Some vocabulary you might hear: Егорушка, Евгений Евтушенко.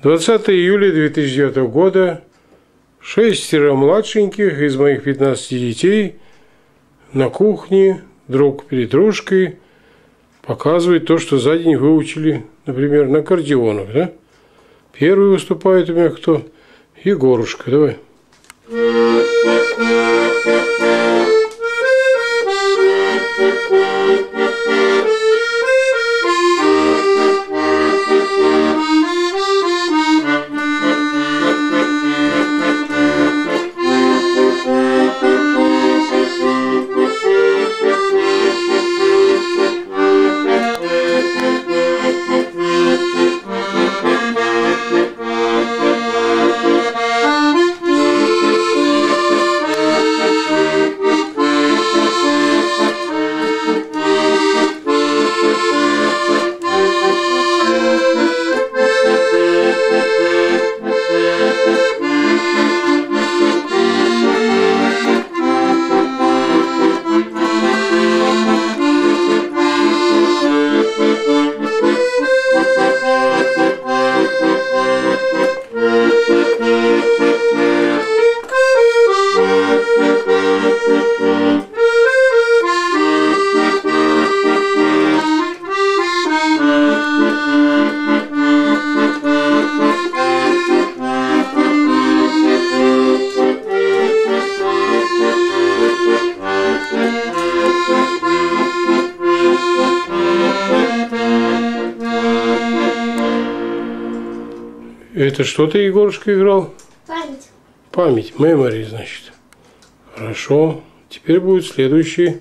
20 июля 2009 года 6 младшеньких из моих 15 детей на кухне друг перед дружкой показывают то, что за день выучили, например, на аккордеонах. Да? Первый выступает у меня кто? Егорушка. Давай. Это что ты, Егорушка, играл? Память. Память, мемори, значит. Хорошо. Теперь будет следующий.